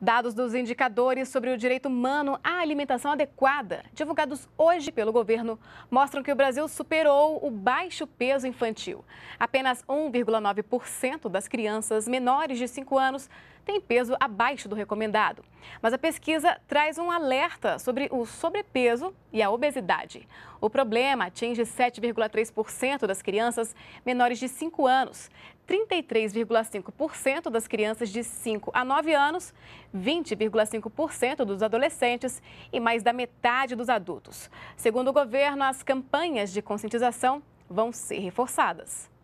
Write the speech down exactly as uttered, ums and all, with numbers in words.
Dados dos indicadores sobre o direito humano à alimentação adequada, divulgados hoje pelo governo, mostram que o Brasil superou o baixo peso infantil. Apenas um vírgula nove por cento das crianças menores de cinco anos têm peso abaixo do recomendado. Mas a pesquisa traz um alerta sobre o sobrepeso e a obesidade. O problema atinge sete vírgula três por cento das crianças menores de cinco anos. trinta e três vírgula cinco por cento das crianças de cinco a nove anos, vinte vírgula cinco por cento dos adolescentes e mais da metade dos adultos. Segundo o governo, as campanhas de conscientização vão ser reforçadas.